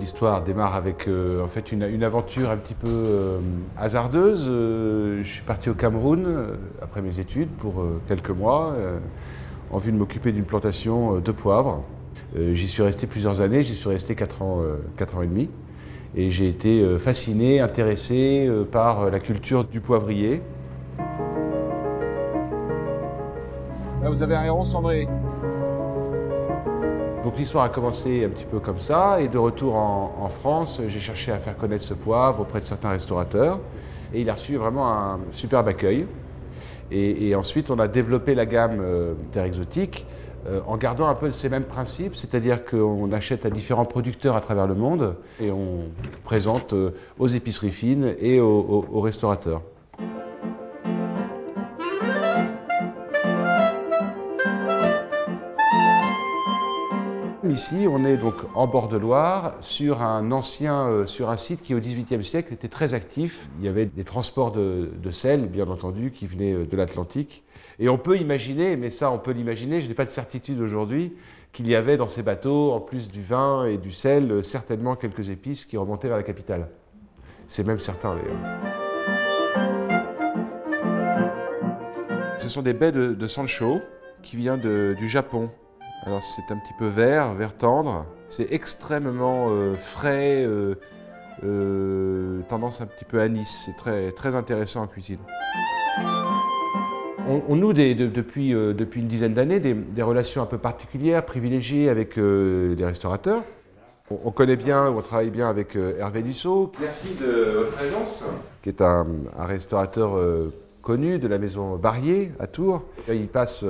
L'histoire démarre avec en fait une aventure un petit peu hasardeuse. Je suis parti au Cameroun après mes études pour quelques mois en vue de m'occuper d'une plantation de poivre. J'y suis resté plusieurs années, j'y suis resté 4 ans et demi. Et j'ai été fasciné, intéressé par la culture du poivrier. Là vous avez un héron cendré. Donc l'histoire a commencé un petit peu comme ça, et de retour en France, j'ai cherché à faire connaître ce poivre auprès de certains restaurateurs, et il a reçu vraiment un superbe accueil. Et ensuite, on a développé la gamme Terre Exotique en gardant un peu ces mêmes principes, c'est-à-dire qu'on achète à différents producteurs à travers le monde, et on présente aux épiceries fines et aux restaurateurs. Ici, on est donc en bord de Loire, sur un site qui au XVIIIe siècle était très actif. Il y avait des transports de sel, bien entendu, qui venaient de l'Atlantique. Et on peut imaginer, mais ça on peut l'imaginer, je n'ai pas de certitude aujourd'hui, qu'il y avait dans ces bateaux, en plus du vin et du sel, certainement quelques épices qui remontaient vers la capitale. C'est même certain d'ailleurs. Ce sont des baies de sancho qui viennent du Japon. Alors c'est un petit peu vert tendre, c'est extrêmement frais, tendance un petit peu anis, c'est très, très intéressant en cuisine. On noue depuis une dizaine d'années des relations un peu particulières, privilégiées avec des restaurateurs. On connaît bien, on travaille bien avec Hervé Lussault. Merci de votre présence. Qui est un restaurateur connu de la maison Barrier à Tours. Il passe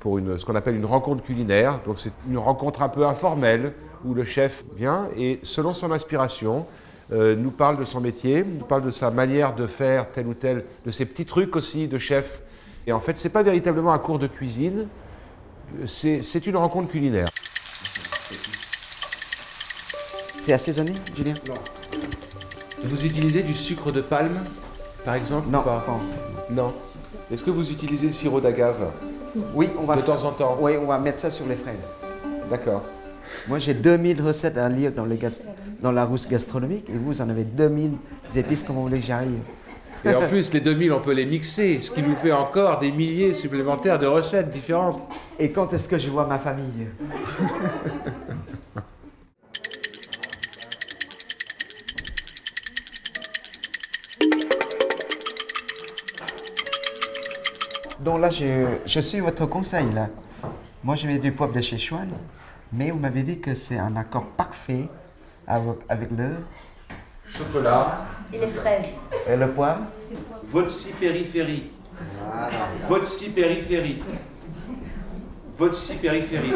pour ce qu'on appelle une rencontre culinaire, donc c'est une rencontre un peu informelle où le chef vient et selon son inspiration nous parle de son métier, nous parle de sa manière de faire tel ou tel, de ses petits trucs aussi de chef. Et en fait c'est pas véritablement un cours de cuisine, c'est une rencontre culinaire. C'est assaisonné, Julien? Non. Vous utilisez du sucre de palme par exemple? Non. Non. Est-ce que vous utilisez le sirop d'agave? Oui, on va... De temps en temps? Oui, on va mettre ça sur les fraises. D'accord. Moi, j'ai 2000 recettes à lire dans la Rousse Gastronomique, et vous en avez 2000 épices, comme vous voulez que j'arrive. Et en plus, les 2000, on peut les mixer, ce qui nous fait encore des milliers supplémentaires de recettes différentes. Et quand est-ce que je vois ma famille? Donc là, je suis votre conseil. Là. Moi, je mets du poivre de Sichuan, mais vous m'avez dit que c'est un accord parfait avec le chocolat et les fraises. Et le poivre? Votre si périphérie. Voilà. Votre si périphérie. Votre si périphérie.